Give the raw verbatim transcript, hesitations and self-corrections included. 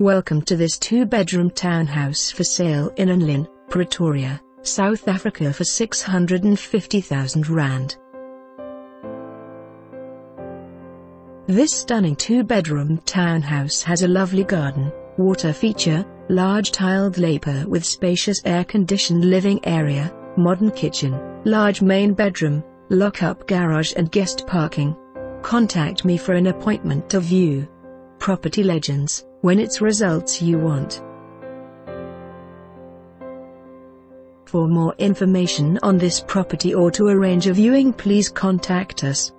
Welcome to this two-bedroom townhouse for sale in Annlin, Pretoria, South Africa for six hundred fifty thousand rand. This stunning two-bedroom townhouse has a lovely garden, water feature, large tiled lapa with spacious air-conditioned living area, modern kitchen, large main bedroom, lock-up garage and guest parking. Contact me for an appointment to view. Property Legends. When it's results you want. For more information on this property or to arrange a viewing, please contact us.